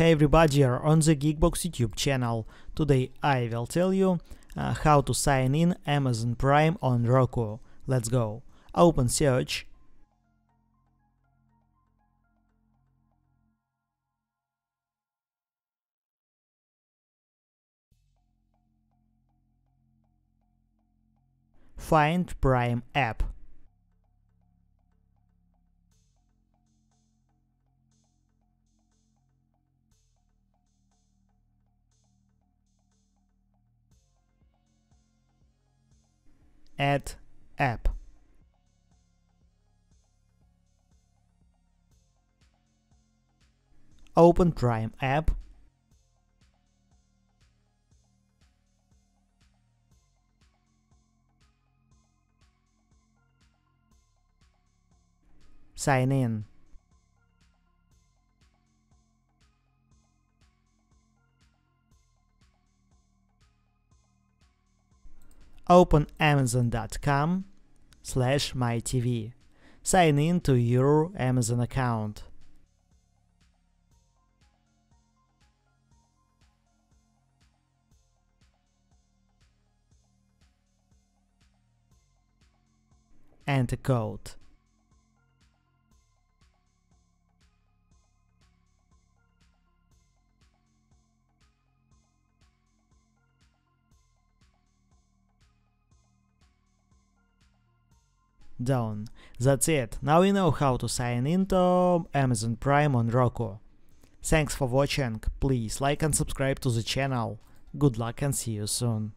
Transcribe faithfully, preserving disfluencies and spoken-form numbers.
Hey everybody, here on the Geekbox YouTube channel. Today I will tell you uh, how to sign in Amazon Prime on Roku. Let's go. Open search. Find Prime app. Add app. Open Prime app. Sign in. Open amazon dot com slash my t v. Sign in to your Amazon account. Enter code. Done. That's it. Now you know how to sign into Amazon Prime on Roku. Thanks for watching. Please like and subscribe to the channel. Good luck and see you soon.